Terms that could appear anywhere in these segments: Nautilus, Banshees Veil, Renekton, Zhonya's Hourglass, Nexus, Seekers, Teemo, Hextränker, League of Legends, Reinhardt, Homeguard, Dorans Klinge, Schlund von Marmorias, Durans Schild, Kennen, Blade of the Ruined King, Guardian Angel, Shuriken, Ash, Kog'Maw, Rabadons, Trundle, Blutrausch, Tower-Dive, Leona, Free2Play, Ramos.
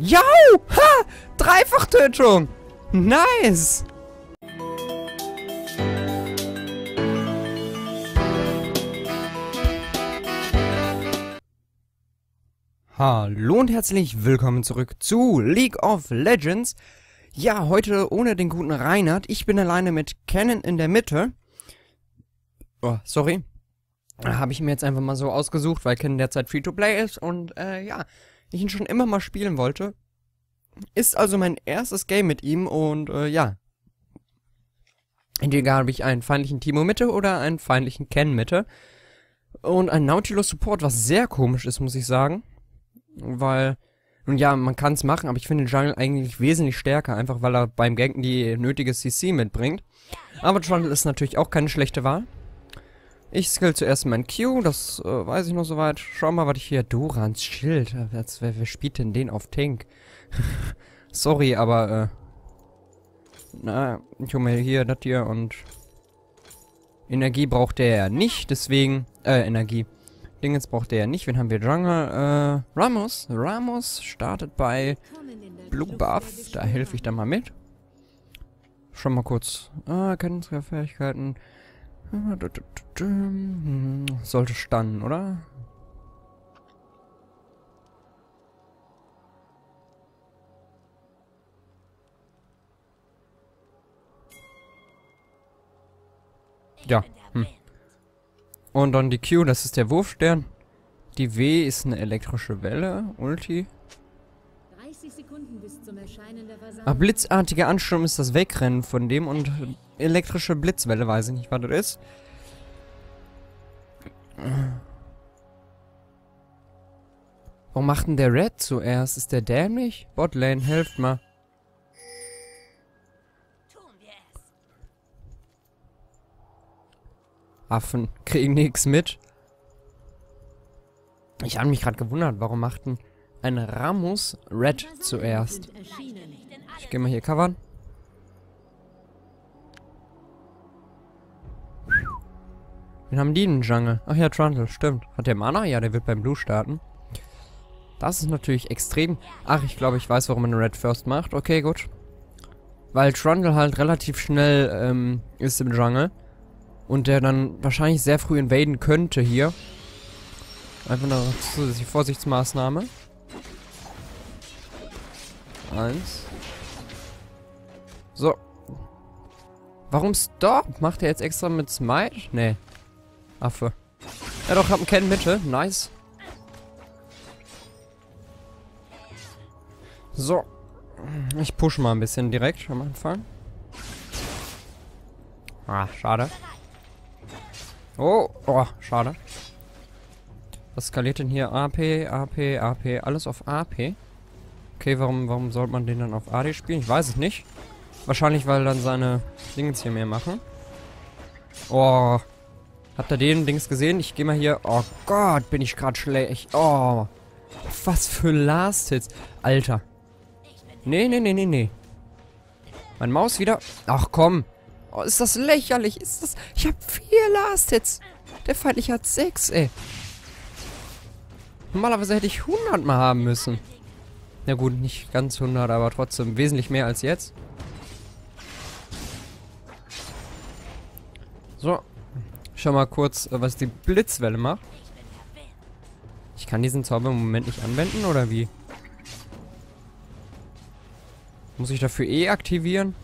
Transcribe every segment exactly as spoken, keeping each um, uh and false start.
Jau! Ha! Dreifachtötung! Nice! Hallo und herzlich willkommen zurück zu League of Legends. Ja, heute ohne den guten Reinhardt. Ich bin alleine mit Kennen in der Mitte. Oh, sorry. Habe ich mir jetzt einfach mal so ausgesucht, weil Kennen derzeit Free-to-Play ist und äh, ja, ich ihn schon immer mal spielen wollte. Ist also mein erstes Game mit ihm und äh, ja. Egal, habe ich einen feindlichen Teemo Mitte oder einen feindlichen Kennen Mitte. Und einen Nautilus Support, was sehr komisch ist, muss ich sagen. Weil, nun ja, man kann es machen, aber ich finde den Jungle eigentlich wesentlich stärker, einfach weil er beim Ganken die nötige C C mitbringt. Aber Trundle ist natürlich auch keine schlechte Wahl. Ich skill zuerst mein Q, das äh, weiß ich noch soweit. Schau mal, was ich hier... Durans Schild. Wer, wer spielt denn den auf Tank? Sorry, aber... Äh, na, Junge, hier, das hier und... Energie braucht der nicht, deswegen... Äh, Energie... Dingens braucht der ja nicht. Wen haben wir? Jungle, äh, Ramos. Ramos startet bei Blue Buff. Da helfe ich dann mal mit. Schon mal kurz. Ah, Erkennungsfähigkeiten. Sollte standen, oder? Ja. Hm. Und dann die Q, das ist der Wurfstern. Die W ist eine elektrische Welle, Ulti. Ah, blitzartiger Ansturm ist das Wegrennen von dem und elektrische Blitzwelle, weiß ich nicht, was das ist. Warum macht denn der Red zuerst? Ist der dämlich? Botlane, helft mal. Affen kriegen nichts mit. Ich habe mich gerade gewundert, warum machten ein Ramos Red zuerst. Ich gehe mal hier covern. Wir haben die in den Jungle. Ach ja, Trundle, stimmt. Hat der Mana? Ja, der wird beim Blue starten. Das ist natürlich extrem. Ach, ich glaube, ich weiß, warum man Red First macht. Okay, gut. Weil Trundle halt relativ schnell ähm, ist im Jungle. Und der dann wahrscheinlich sehr früh invaden könnte hier. Einfach eine zusätzliche Vorsichtsmaßnahme. Eins. So. Warum Stop? Macht er jetzt extra mit Smite? Nee. Affe. Ja doch, hab einen Ken Mitte. Nice. So. Ich push mal ein bisschen direkt am Anfang. Ah, schade. Oh, oh, schade. Was skaliert denn hier? A P, A P, A P, alles auf A P. Okay, warum, warum sollte man den dann auf A D spielen? Ich weiß es nicht. Wahrscheinlich, weil dann seine Dings hier mehr machen. Oh. Habt ihr den Dings gesehen? Ich gehe mal hier... Oh Gott, bin ich gerade schlecht. Oh. Was für Last Hits. Alter. Nee, nee, nee, nee, nee. Mein Maus wieder... Ach komm. Oh, ist das lächerlich? Ist das... Ich hab vier Last-Hits. Der Feindliche hat sechs, ey. Normalerweise hätte ich hundert mal haben müssen. Na gut, nicht ganz hundert, aber trotzdem wesentlich mehr als jetzt. So. Schau mal kurz, was die Blitzwelle macht. Ich kann diesen Zauber im Moment nicht anwenden, oder wie? Muss ich dafür eh aktivieren?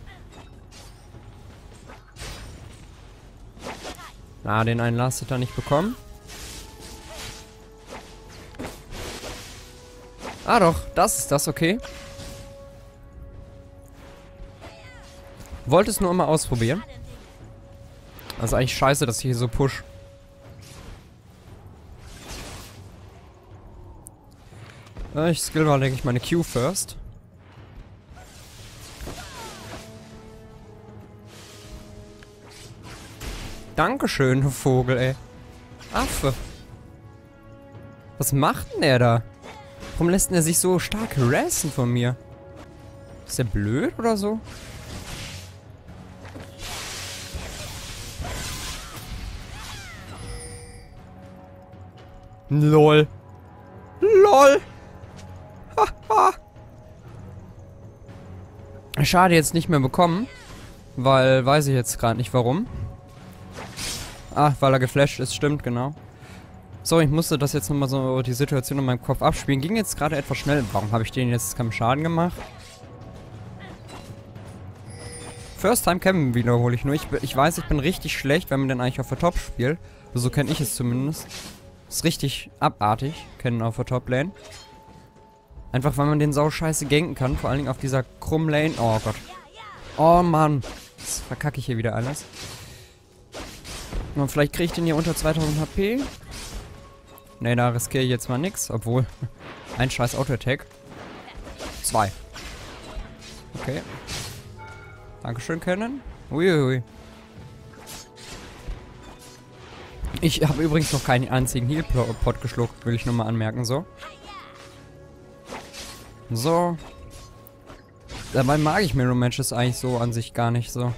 Na, ah, den einen Last Hitter nicht bekommen. Ah doch, das ist das, okay. Wollte es nur immer ausprobieren. Also eigentlich scheiße, dass ich hier so push. Ja, ich skill mal, denke ich, meine Q first. Dankeschön, du Vogel, ey. Affe. Was macht denn er da? Warum lässt denn er sich so stark harassen von mir? Ist der blöd oder so? Lol. Lol. Haha. Schade, jetzt nicht mehr bekommen. Weil, weiß ich jetzt gerade nicht warum. Ach, weil er geflasht ist, stimmt, genau. So, ich musste das jetzt nochmal so, die Situation in meinem Kopf abspielen. Ging jetzt gerade etwas schnell. Warum habe ich denen jetzt keinen Schaden gemacht? First Time Campen wiederhole ich nur. Ich, ich weiß, ich bin richtig schlecht, wenn man dann eigentlich auf der Top spielt. So kenne ich es zumindest. Ist richtig abartig, Kennen auf der Top Lane. Einfach, weil man den Sau scheiße ganken kann. Vor allen Dingen auf dieser krumm Lane. Oh Gott. Oh Mann. Jetzt verkacke ich hier wieder alles. Und vielleicht kriege ich den hier unter zweitausend H P. Ne, da riskiere ich jetzt mal nix. Obwohl, ein scheiß Auto-Attack. Zwei. Okay. Dankeschön, Kennen. Uiuiui. Ich habe übrigens noch keinen einzigen Heal-Pot geschluckt, will ich nur mal anmerken, so. So. Dabei mag ich Mirror-Matches eigentlich so an sich gar nicht, so.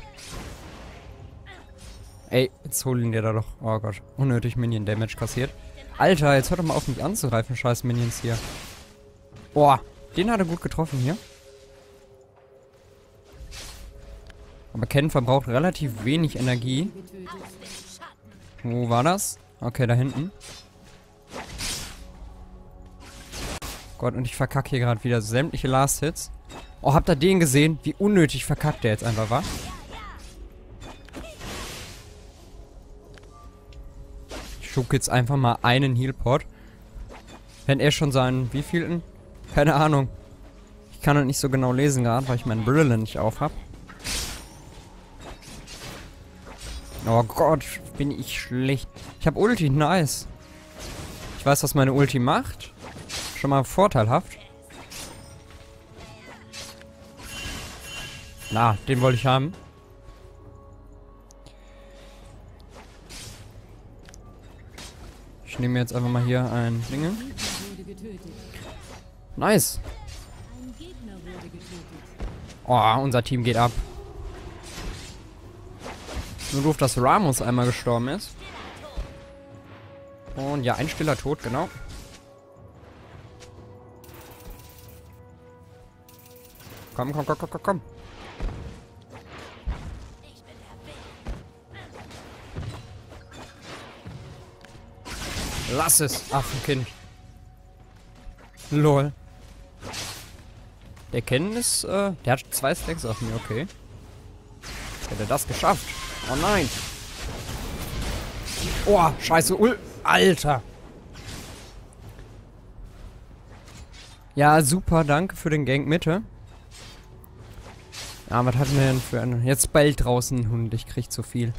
Ey, jetzt holen wir da doch. Oh Gott, unnötig Minion-Damage kassiert. Alter, jetzt hört doch mal auf, mich anzugreifen, scheiß Minions hier. Boah, den hat er gut getroffen hier. Aber Kennen verbraucht relativ wenig Energie. Wo war das? Okay, da hinten. Gott, und ich verkacke hier gerade wieder sämtliche Last-Hits. Oh, habt ihr den gesehen? Wie unnötig verkackt der jetzt einfach war. Ich schuck jetzt einfach mal einen Heal-Pot. Wenn er schon seinen wievielten? Keine Ahnung. Ich kann das nicht so genau lesen gerade, weil ich meinen Brille nicht auf habe. Oh Gott, bin ich schlecht. Ich habe Ulti, nice. Ich weiß, was meine Ulti macht. Schon mal vorteilhaft. Na, den wollte ich haben. Ich nehme jetzt einfach mal hier ein Ding. Nice. Oh, unser Team geht ab. Nur doof, dass Ramos einmal gestorben ist. Und ja, ein stiller Tod, genau. Komm, komm, komm, komm, komm, komm. Lass es, Affenkind. Lol. Der Kennen ist, äh, der hat zwei Stacks auf mir, okay. Hätte er das geschafft. Oh nein. Oh, scheiße. Ul Alter. Ja, super. Danke für den Gank Mitte. Ah, was hatten wir denn für einen? Jetzt bellt draußen ein Hund. Ich krieg zu viel.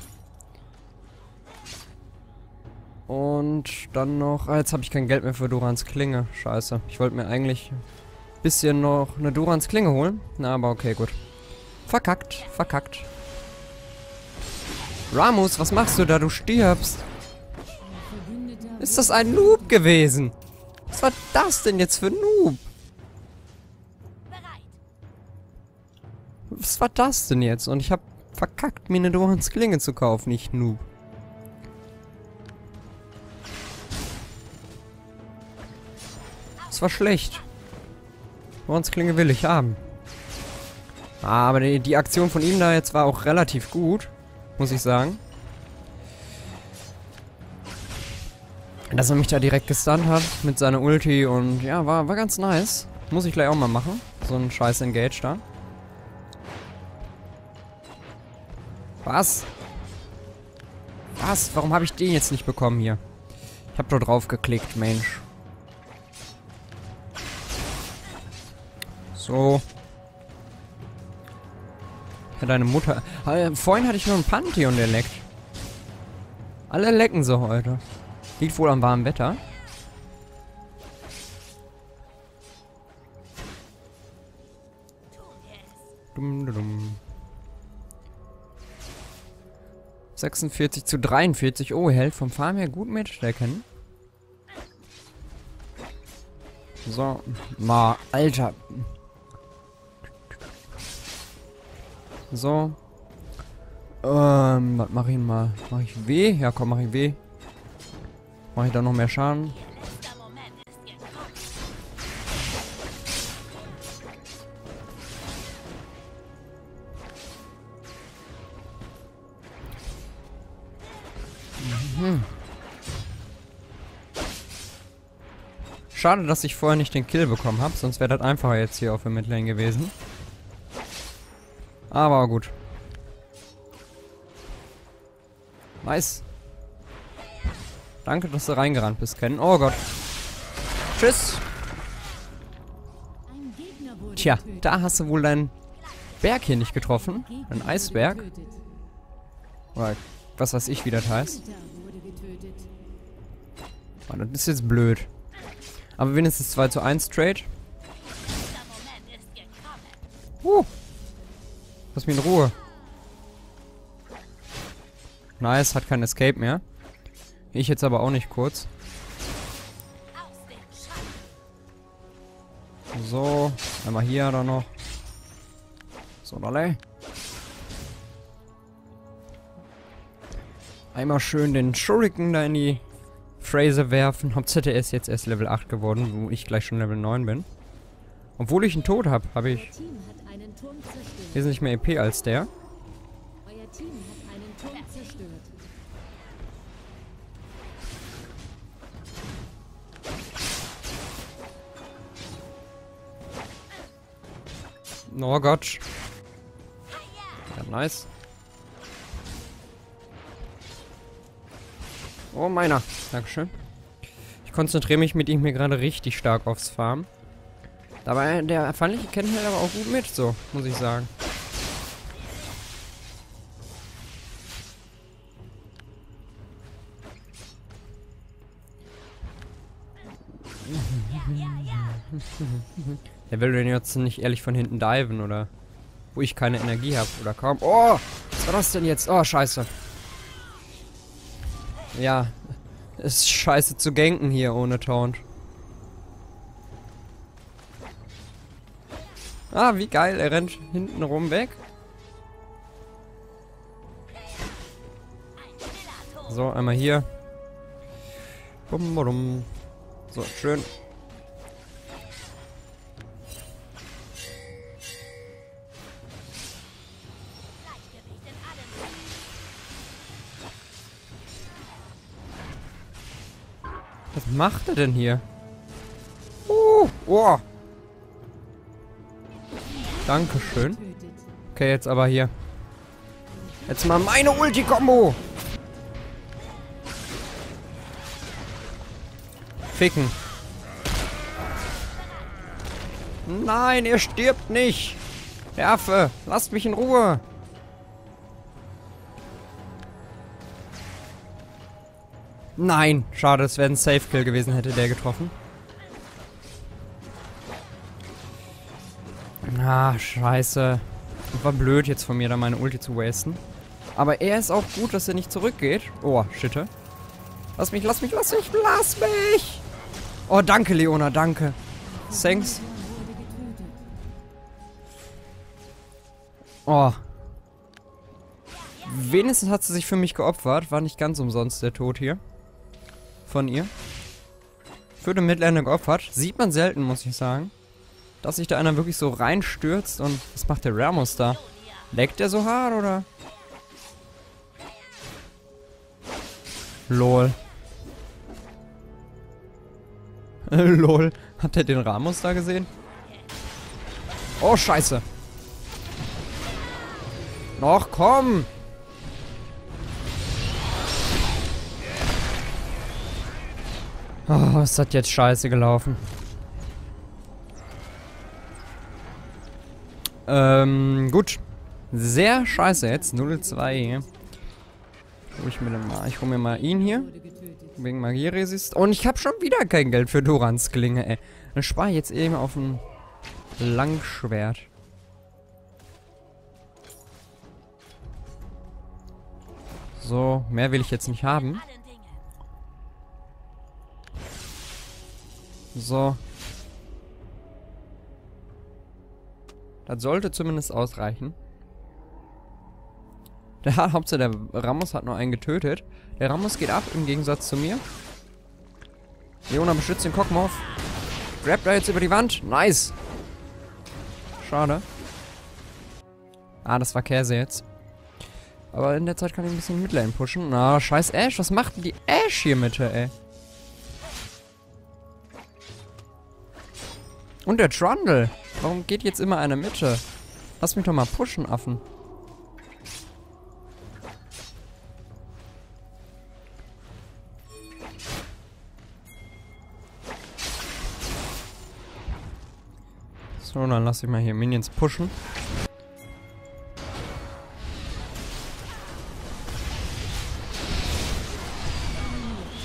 Und dann noch... Ah, jetzt habe ich kein Geld mehr für Dorans Klinge. Scheiße. Ich wollte mir eigentlich ein bisschen noch eine Dorans Klinge holen. Na, aber okay, gut. Verkackt. Verkackt. Ramos, was machst du da? Du stirbst. Ist das ein Noob gewesen? Was war das denn jetzt für ein Noob? Was war das denn jetzt? Und ich habe verkackt, mir eine Dorans Klinge zu kaufen, nicht Noob. Das war schlecht. Dorans Klinge will ich haben. Ah, aber die, die Aktion von ihm da jetzt war auch relativ gut. Muss ich sagen. Dass er mich da direkt gestunt hat mit seiner Ulti und ja, war, war ganz nice. Muss ich gleich auch mal machen. So ein scheiß Engage da. Was? Was? Warum habe ich den jetzt nicht bekommen hier? Ich habe da drauf geklickt, Mensch. So. Deine Mutter. Vorhin hatte ich nur einen Pantheon, der leckt. Alle lecken so heute. Liegt wohl am warmen Wetter. Dum, dum. sechsundvierzig zu dreiundvierzig. Oh, hält vom Farm her gut mit, der Kennen. So. Ma, Alter. So. Ähm, was mache ich denn mal? Mache ich W? Ja, komm, mache ich W. Mache ich da noch mehr Schaden? Hm. Schade, dass ich vorher nicht den Kill bekommen habe, sonst wäre das einfacher jetzt hier auf der Midlane gewesen. Aber gut. Nice. Danke, dass du reingerannt bist, Kennen. Oh Gott. Tschüss. Tja, da hast du wohl deinen Berg hier nicht getroffen. Ein Eisberg. Oder was weiß ich, wie das heißt. Oh, das ist jetzt blöd. Aber wenigstens zwei zu eins Trade. Uh. Lass mich in Ruhe. Nice, hat kein Escape mehr. Ich jetzt aber auch nicht kurz. So, einmal hier dann noch. So, Dolly. Einmal schön den Shuriken da in die Phrase werfen. Hauptsache er ist jetzt erst Level acht geworden, wo ich gleich schon Level neun bin. Obwohl ich einen Tod habe, habe ich wesentlich mehr E P als der. Euer Team hat einen Turm zerstört. Oh Gott. Ja, nice. Oh, meiner. Dankeschön. Ich konzentriere mich mit ihm hier gerade richtig stark aufs Farmen. Dabei, der erfahrene Kennen hält aber auch gut mit, so, muss ich sagen. Der will den jetzt nicht ehrlich von hinten diven, oder? Wo ich keine Energie habe, oder kaum. Oh! Was war das denn jetzt? Oh, scheiße. Ja. Es ist scheiße zu ganken hier ohne Taunt. Ah, wie geil. Er rennt hinten rum weg. So, einmal hier. Bum, bum. So, schön. Was macht er denn hier? Uh, oh. Dankeschön. Okay, jetzt aber hier. Jetzt mal meine Ulti-Kombo. Ficken. Nein, ihr stirbt nicht. Der Affe, lasst mich in Ruhe. Nein, schade, es wäre ein Safe-Kill gewesen, hätte der getroffen. Na, scheiße. War blöd jetzt von mir, da meine Ulti zu wasten. Aber er ist auch gut, dass er nicht zurückgeht. Oh, shitte. Lass mich, lass mich, lass mich, lass mich! Oh, danke, Leona, danke. Thanks. Oh. Wenigstens hat sie sich für mich geopfert. War nicht ganz umsonst der Tod hier. Von ihr. Für den Midlander geopfert. Sieht man selten, muss ich sagen. Dass sich da einer wirklich so reinstürzt und... Was macht der Ramos da? Leckt der so hart, oder? Lol. Lol. Habt ihr den Ramos da gesehen? Oh, scheiße. Noch, komm! Oh, es hat jetzt scheiße gelaufen. Ähm, gut. Sehr scheiße jetzt. null zu zwei hier. Ich hole mir, ich hol mir mal ihn hier. Wegen Magieresist. Und ich habe schon wieder kein Geld für Dorans Klinge, ey. Dann spare ich jetzt eben auf ein Langschwert. So, mehr will ich jetzt nicht haben. So. Das sollte zumindest ausreichen. Der Hauptsache, der Ramos hat nur einen getötet. Der Ramos geht ab, im Gegensatz zu mir. Leona beschützt den Kog'Maw. Grabbt er jetzt über die Wand. Nice. Schade. Ah, das war Käse jetzt. Aber in der Zeit kann ich ein bisschen Midlane pushen. Na, scheiß Ash. Was macht denn die Ash hier mit, ey? Und der Trundle. Warum geht jetzt immer einer Mitte? Lass mich doch mal pushen, Affen. So, dann lass ich mal hier Minions pushen.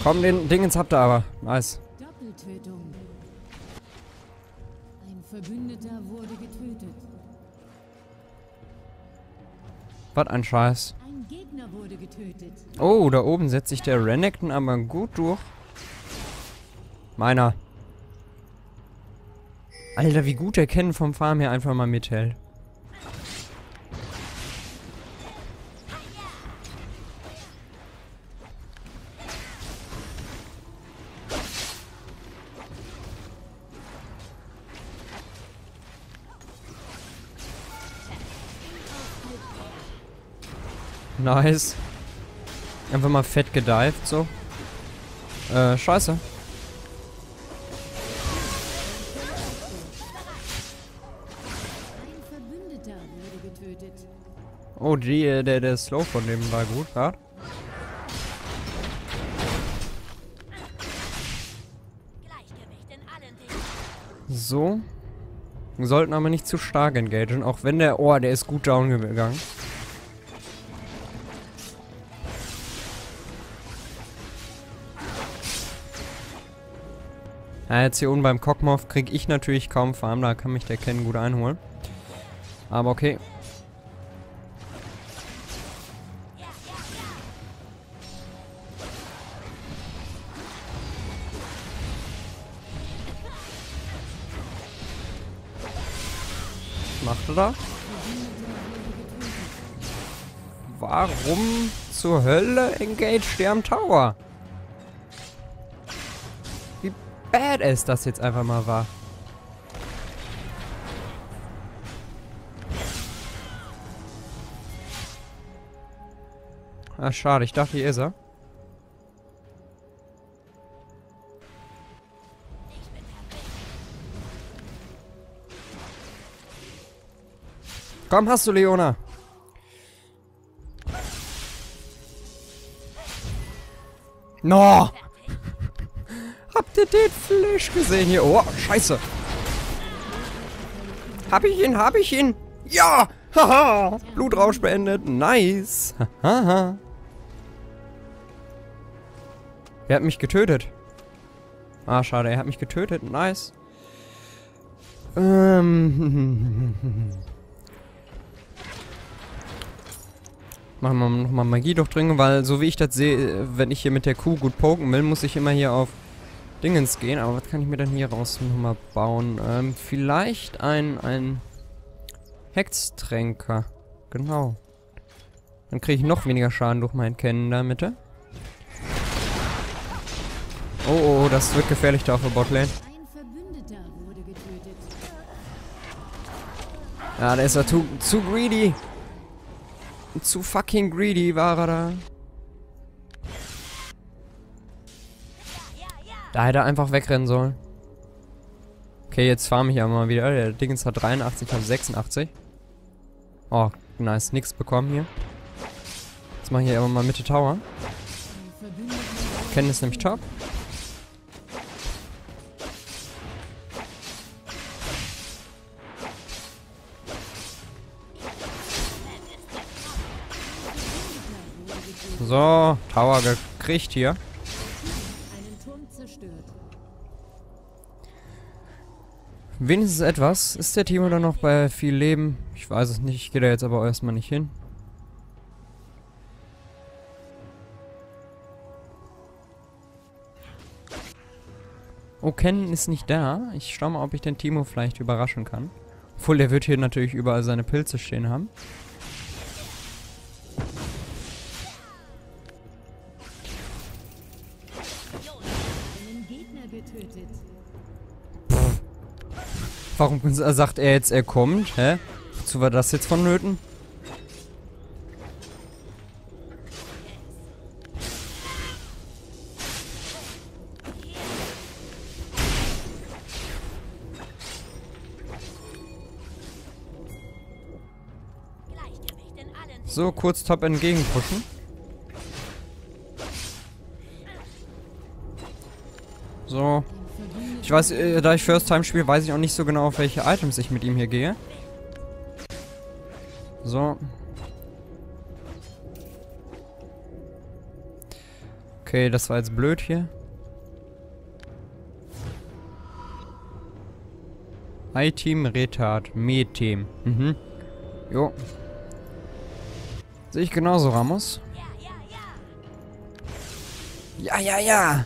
Komm, den Dingens habt ihr aber. Nice. Doppeltötung. Ein Verbündeter wurde getötet. Was ein Scheiß. Ein Gegner wurde getötet. Oh, da oben setzt sich der Renekton aber gut durch. Meiner. Alter, wie gut der Kennen vom Farm her einfach mal mithält. Nice. Einfach mal fett gedived, so. Äh, scheiße. Oh, die, der, der Slow von dem war gut, ja. So. Wir sollten aber nicht zu stark engagieren, auch wenn der... Oh, der ist gut down gegangen. Ja, jetzt hier unten beim Kog'Maw kriege ich natürlich kaum Farm, da kann mich der Kennen gut einholen. Aber okay. Macht er da? Warum zur Hölle engaged der am Tower? Wie badass das jetzt einfach mal war. Ach, schade, ich dachte, hier ist er. Komm, hast du, Leona. No! Habt ihr den Flash gesehen hier? Oh, scheiße. Hab ich ihn, hab ich ihn. Ja! Haha! Blutrausch beendet. Nice. Haha. Er hat mich getötet. Ah, schade, er hat mich getötet. Nice. Ähm... Machen wir nochmal Magie durchdringen, weil so wie ich das sehe, wenn ich hier mit der Kuh gut poken will, muss ich immer hier auf Dingens gehen. Aber was kann ich mir denn hier raus nochmal bauen? Ähm, vielleicht ein, ein Hextränker. Genau. Dann kriege ich noch weniger Schaden durch mein Kennen da mit. Oh, oh, oh, das wird gefährlich da auf der Botlane. Ja, der ist ja zu, zu greedy. Zu fucking greedy war er da. Da hätte er einfach wegrennen sollen. Okay, jetzt farm ich aber mal wieder. Der Dingens hat dreiundachtzig, ich habe sechsundachtzig. Oh, nice. Nix bekommen hier. Jetzt mache ich hier aber mal Mitte Tower. Kennen ist nämlich top. So, Tower gekriegt hier. Wenigstens etwas. Ist der Teemo da noch bei viel Leben? Ich weiß es nicht. Ich gehe da jetzt aber erstmal nicht hin. Oh, Kennen ist nicht da. Ich schau mal, ob ich den Teemo vielleicht überraschen kann. Obwohl, der wird hier natürlich überall seine Pilze stehen haben. Warum sagt er jetzt, er kommt? Hä? Wozu war das jetzt vonnöten? So, kurz Top entgegenpushen. So. Ich weiß, äh, da ich First Time spiele, weiß ich auch nicht so genau, auf welche Items ich mit ihm hier gehe. So. Okay, das war jetzt blöd hier. I-Team, Retard, Me-Team. Mhm. Jo. Sehe ich genauso, Ramos. Ja, ja, ja.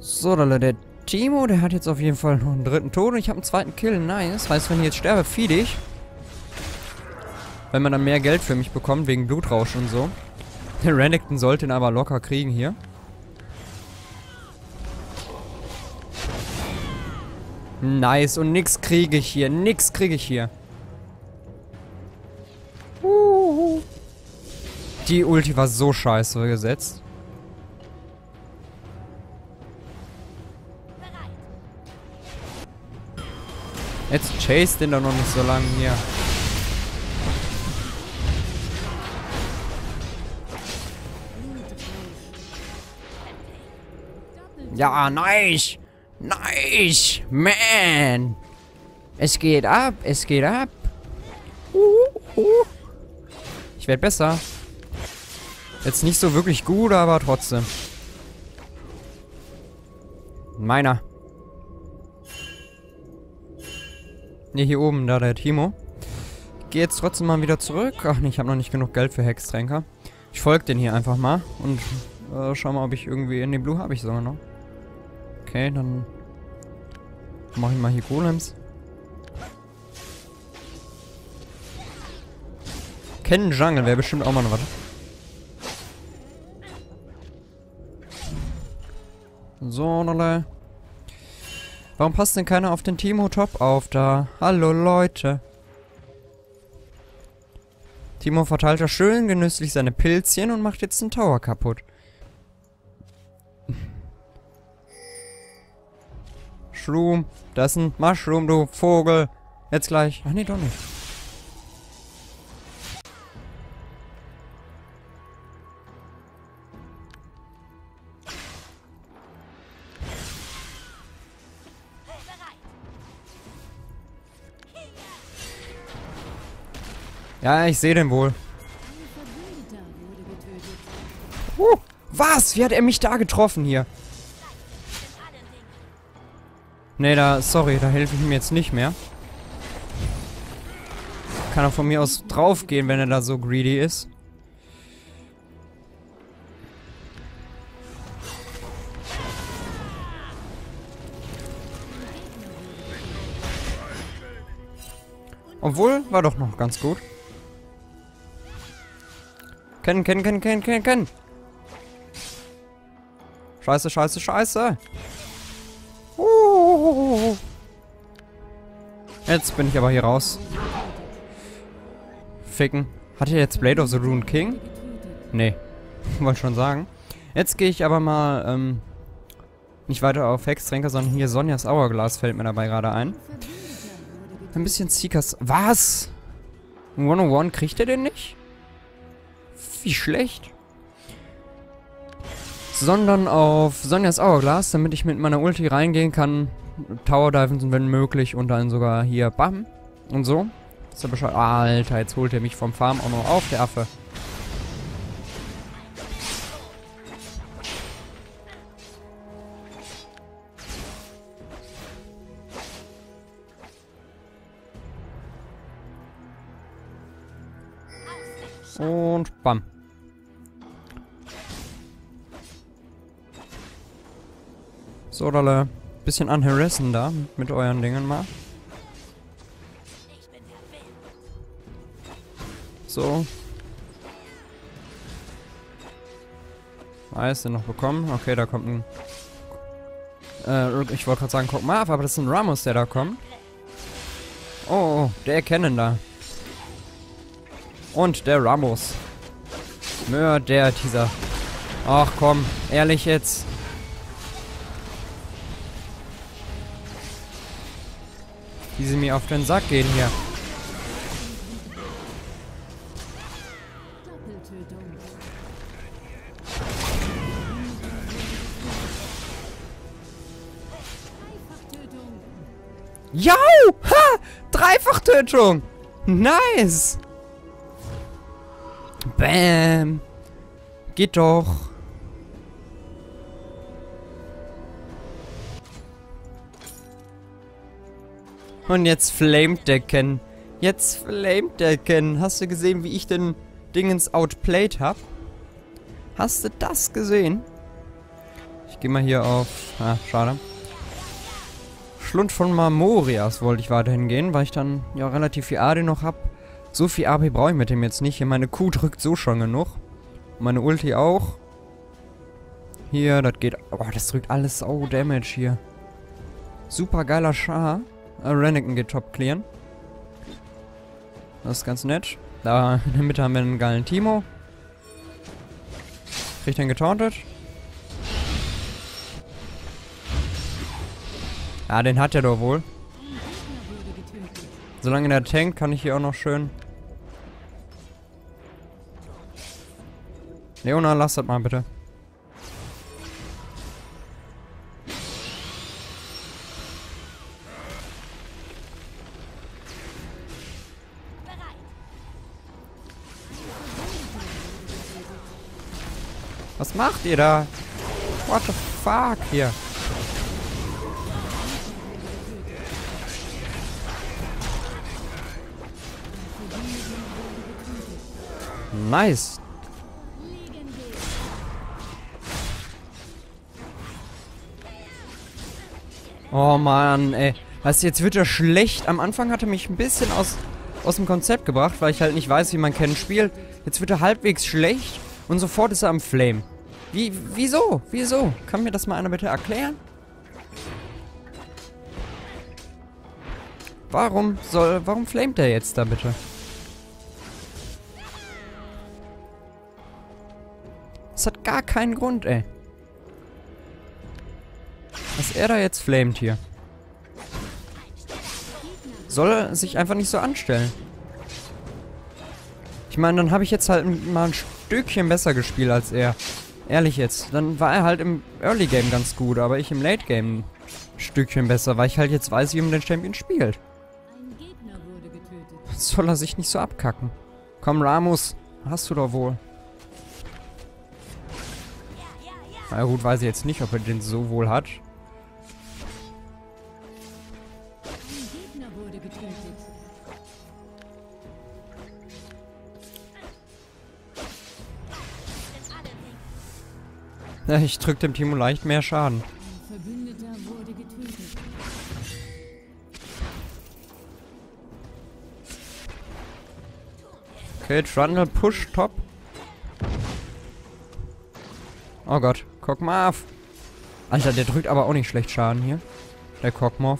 So, Leute, der Teemo, der hat jetzt auf jeden Fall noch einen dritten Tod und ich habe einen zweiten Kill. Nice. Heißt, wenn ich jetzt sterbe, feed ich. Wenn man dann mehr Geld für mich bekommt, wegen Blutrausch und so. Der Renekton sollte ihn aber locker kriegen hier. Nice, und nix kriege ich hier, nix kriege ich hier. Uhuhu. Die Ulti war so scheiße gesetzt. Jetzt chase den doch noch nicht so lange hier. Ja, nice! Nice! Man! Es geht ab, es geht ab. Uh, uh. Ich werde besser. Jetzt nicht so wirklich gut, aber trotzdem. Meiner. Ne, hier oben, da der Teemo. Ich gehe jetzt trotzdem mal wieder zurück. Ach nee, ich habe noch nicht genug Geld für Hextränker. Ich folge den hier einfach mal und äh, schau mal, ob ich irgendwie in den Blue habe ich sogar noch. Okay, dann mache ich mal hier Golems. Kennen Jungle wäre bestimmt auch mal noch was. So, nolle. Warum passt denn keiner auf den Teemo Top auf da? Hallo Leute. Teemo verteilt ja schön genüsslich seine Pilzchen und macht jetzt den Tower kaputt. Mushroom, das ist ein Mushroom, du Vogel. Jetzt gleich. Ach nee, doch nicht. Ja, ich sehe den wohl. Uh, was? Wie hat er mich da getroffen hier? Nee, da, sorry, da helfe ich ihm jetzt nicht mehr. Kann auch von mir aus draufgehen, wenn er da so greedy ist. Obwohl, war doch noch ganz gut. Kennen, kennen, kennen, kennen, kennen, kennen. Scheiße, scheiße, scheiße. Jetzt bin ich aber hier raus. Ficken. Hat er jetzt Blade of the Ruined King? Nee. Wollte schon sagen. Jetzt gehe ich aber mal, ähm, nicht weiter auf Hextränker, sondern hier Zhonya's Hourglass fällt mir dabei gerade ein. Ein bisschen Seekers. Was? hundertundeins kriegt er den nicht? Wie schlecht. Sondern auf Zhonya's Hourglass, damit ich mit meiner Ulti reingehen kann. Tower Diven sind, wenn möglich, und dann sogar hier bam und so. Ist ja Bescheid. Alter, jetzt holt er mich vom Farm auch noch auf, der Affe. Und bam. So, dolle. Bisschen anharassen da mit euren Dingen mal. So. Eis, den noch bekommen. Okay, da kommt ein. Äh, ich wollte gerade sagen, Kog'Maw, aber das ist ein Ramos, der da kommt. Oh, oh, der Kennen da. Und der Ramos. Mör der dieser. Ach komm, ehrlich jetzt. Die sie mir auf den Sack gehen hier. Jau! Ha! Dreifachtötung! Nice! Bam! Geht doch! Und jetzt flamet der Kennen. Jetzt flamet der Kennen. Hast du gesehen, wie ich den Dingens outplayed hab? Hast du das gesehen? Ich geh mal hier auf... Ah, schade. Schlund von Marmorias wollte ich weiterhin gehen, weil ich dann ja relativ viel A D noch hab. So viel A P brauche ich mit dem jetzt nicht. Hier meine Q drückt so schon genug. Meine Ulti auch. Hier, das geht... Oh, das drückt alles so Damage hier. Super geiler Char. Uh, Renekton geht top clearen. Das ist ganz nett. Da in der Mitte haben wir einen geilen Teemo. Kriegt den getauntet. Ah, den hat er doch wohl. Solange der tankt, kann ich hier auch noch schön... Leona, lass das mal bitte. Was macht ihr da? What the fuck hier? Nice. Oh Mann, ey. Weißt du, jetzt wird er schlecht. Am Anfang hat er mich ein bisschen aus, aus dem Konzept gebracht, weil ich halt nicht weiß, wie man Kennen spielt. Jetzt wird er halbwegs schlecht. Und sofort ist er am Flame. Wie, wieso? Wieso? Kann mir das mal einer bitte erklären? Warum soll, warum flamet er jetzt da bitte? Das hat gar keinen Grund, ey. Dass er da jetzt flamet hier. Soll er sich einfach nicht so anstellen. Ich meine, dann habe ich jetzt halt mal ein Stückchen besser gespielt als er. Ehrlich jetzt. Dann war er halt im Early Game ganz gut, aber ich im Late Game ein Stückchen besser, weil ich halt jetzt weiß, wie man den Champion spielt. Jetzt soll er sich nicht so abkacken. Komm, Ramos. Hast du doch wohl. Na gut, weiß ich jetzt nicht, ob er den so wohl hat. Ja, ich drück dem Teemo leicht mehr Schaden. Okay, Trundle, Push, Top. Oh Gott, Kog'Maw. Alter, der drückt aber auch nicht schlecht Schaden hier. Der Kog'Maw.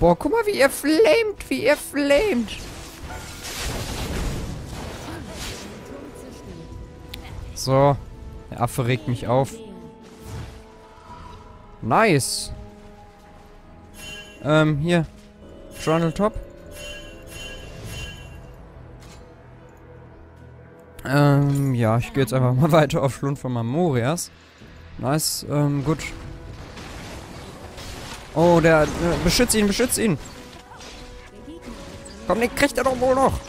Boah, guck mal, wie er flamet, wie er flamet. So, der Affe regt mich auf. Nice. Ähm, hier. Trundle Top. Ähm, ja, ich gehe jetzt einfach mal weiter auf Schlund von Marmorias. Nice, ähm, gut. Oh, der, äh, beschützt ihn, beschützt ihn. Komm, den kriegt er doch wohl noch.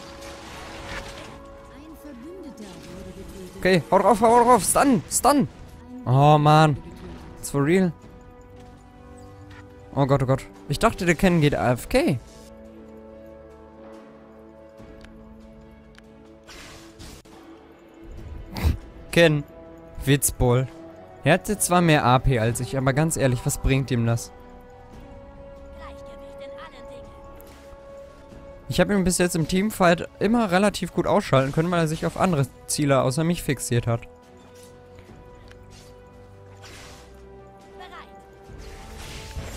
Okay, hau drauf, hau drauf, stun, stun. Oh, man. It's for real. Oh Gott, oh Gott. Ich dachte, der Kennen geht A F K. Kennen. Witzboll. Er hatte zwar mehr A P als ich, aber ganz ehrlich, was bringt ihm das? Ich habe ihn bis jetzt im Teamfight immer relativ gut ausschalten können, weil er sich auf andere Ziele außer mich fixiert hat.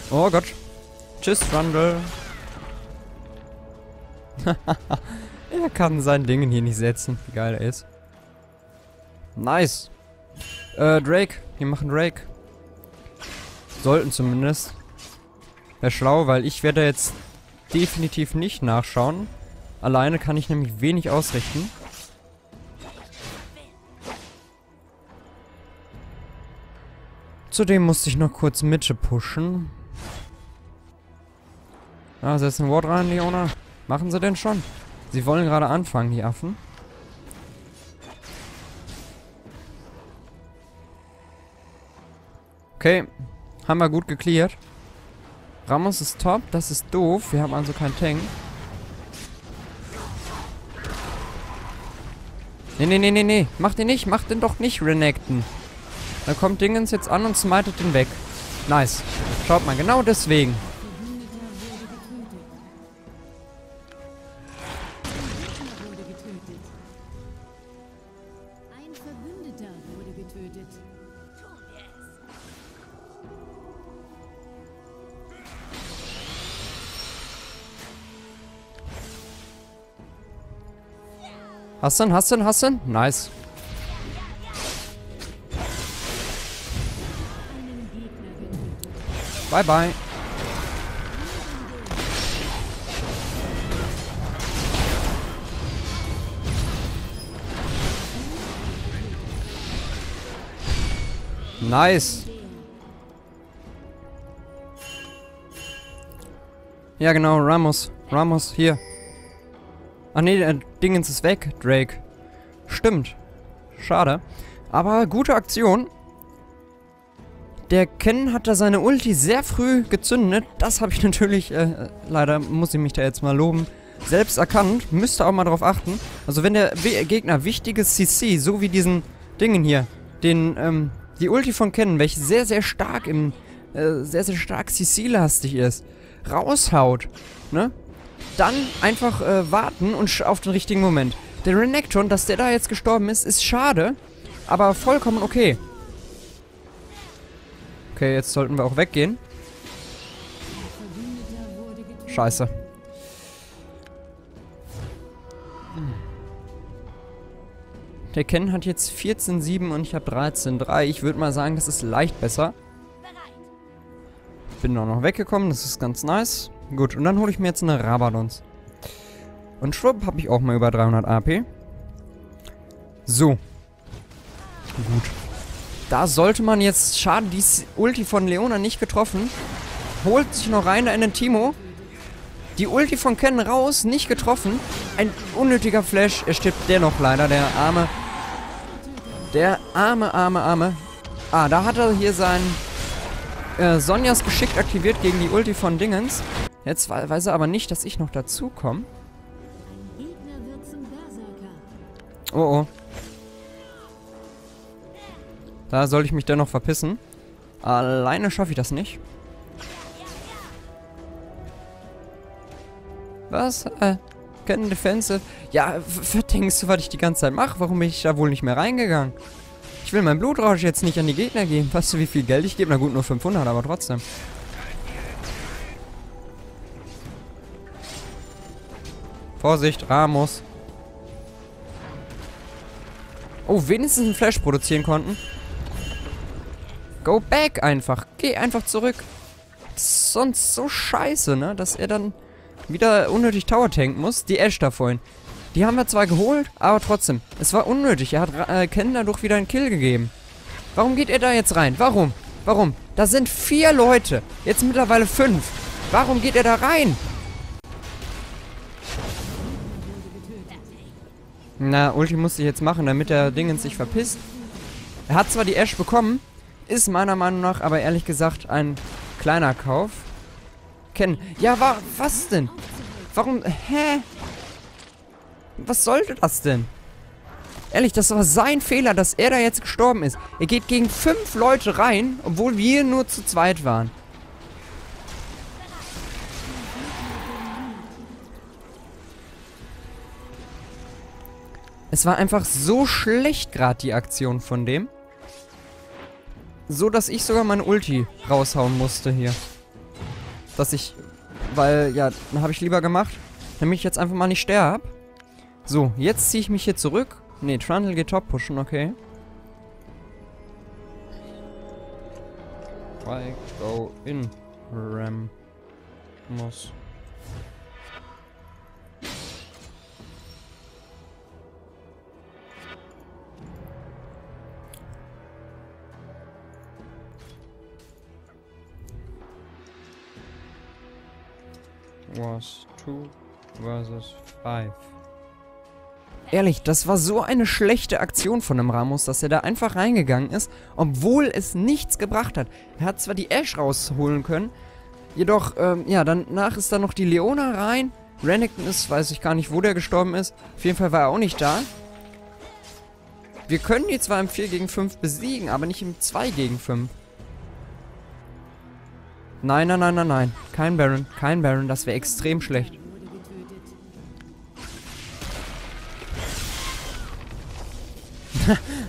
Oh Gott. Tschüss, Trundle. Er kann sein Ding hier nicht setzen, wie geil er ist. Nice. Äh, Drake. Wir machen Drake. Sollten zumindest. Wäre schlau, weil ich werde jetzt definitiv nicht nachschauen. Alleine kann ich nämlich wenig ausrichten. Zudem musste ich noch kurz Mitte pushen. Ah, setz ein Ward rein, Leona. Machen sie denn schon? Sie wollen gerade anfangen, die Affen. Okay, haben wir gut gecleart. Ramos ist top, das ist doof. Wir haben also keinen Tank. Nee, nee, nee, nee, nee. Mach den nicht, mach den doch nicht, Renekton. Dann kommt Dingens jetzt an und smitet den weg. Nice. Schaut mal, genau deswegen. Hassen, hassen, hassen. Nice. Bye, bye. Nice. Ja, genau. Ramos. Ramos, hier. Ah ne, der Dingens ist weg, Drake. Stimmt. Schade. Aber gute Aktion. Der Kennen hat da seine Ulti sehr früh gezündet. Das habe ich natürlich, äh, leider muss ich mich da jetzt mal loben, selbst erkannt. Müsste auch mal drauf achten. Also wenn der We- Gegner wichtiges C C, so wie diesen Dingen hier, den, ähm, die Ulti von Kennen, welche sehr, sehr stark im, äh, sehr, sehr stark C C-lastig ist, raushaut, ne? Dann einfach äh, warten und auf den richtigen Moment. Der Renekton, dass der da jetzt gestorben ist, ist schade, aber vollkommen okay. Okay, jetzt sollten wir auch weggehen. Scheiße. Der Ken hat jetzt vierzehn Komma sieben und ich habe dreizehn Komma drei. Ich würde mal sagen, das ist leicht besser. Bin auch noch weggekommen, das ist ganz nice. Gut, und dann hole ich mir jetzt eine Rabadons. Und schwupp, habe ich auch mal über dreihundert A P. So. Gut. Da sollte man jetzt... Schade, die Ulti von Leona nicht getroffen. Holt sich noch rein, da in den Teemo. Die Ulti von Kennen raus, nicht getroffen. Ein unnötiger Flash. Er stirbt dennoch leider, der arme... Der arme, arme, arme. Ah, da hat er hier sein... Äh, Zhonya's geschickt aktiviert gegen die Ulti von Dingens. Jetzt weiß er aber nicht, dass ich noch dazu komme. Oh oh. Da soll ich mich dennoch verpissen. Alleine schaffe ich das nicht. Was? Äh, Kennen Defensive? Ja, was denkst du, was ich die ganze Zeit mache? Warum bin ich da wohl nicht mehr reingegangen? Ich will mein Blutrausch jetzt nicht an die Gegner geben. Weißt du, wie viel Geld ich gebe? Na gut, nur fünfhundert, aber trotzdem. Vorsicht, Ramos. Oh, wenigstens einen Flash produzieren konnten. Go back einfach. Geh einfach zurück. Das ist sonst so scheiße, ne? Dass er dann wieder unnötig Tower tanken muss. Die Ash da vorhin. Die haben wir zwar geholt, aber trotzdem. Es war unnötig. Er hat äh, Kennen dadurch wieder einen Kill gegeben. Warum geht er da jetzt rein? Warum? Warum? Da sind vier Leute. Jetzt mittlerweile fünf. Warum geht er da rein? Na, Ulti musste ich jetzt machen, damit der Dingens sich verpisst. Er hat zwar die Ash bekommen. Ist meiner Meinung nach aber ehrlich gesagt ein kleiner Kauf. Kennen. Ja, wa was denn? Warum? Hä? Was sollte das denn? Ehrlich, das war sein Fehler, dass er da jetzt gestorben ist. Er geht gegen fünf Leute rein, obwohl wir nur zu zweit waren. Es war einfach so schlecht gerade die Aktion von dem. So, dass ich sogar meine Ulti raushauen musste hier. Dass ich... Weil, ja, habe ich lieber gemacht, damit ich jetzt einfach mal nicht sterbe. So, jetzt ziehe ich mich hier zurück. Ne, Trundle geht top pushen, okay. Try go in Ram. muss. Was two versus five. Ehrlich, das war so eine schlechte Aktion von dem Ramos, dass er da einfach reingegangen ist, obwohl es nichts gebracht hat. Er hat zwar die Ash rausholen können, jedoch, ähm, ja, danach ist dann noch die Leona rein. Renekton ist, weiß ich gar nicht, wo der gestorben ist. Auf jeden Fall war er auch nicht da. Wir können die zwar im vier gegen fünf besiegen, aber nicht im zwei gegen fünf. Nein, nein, nein, nein, nein. Kein Baron, kein Baron, das wäre extrem schlecht.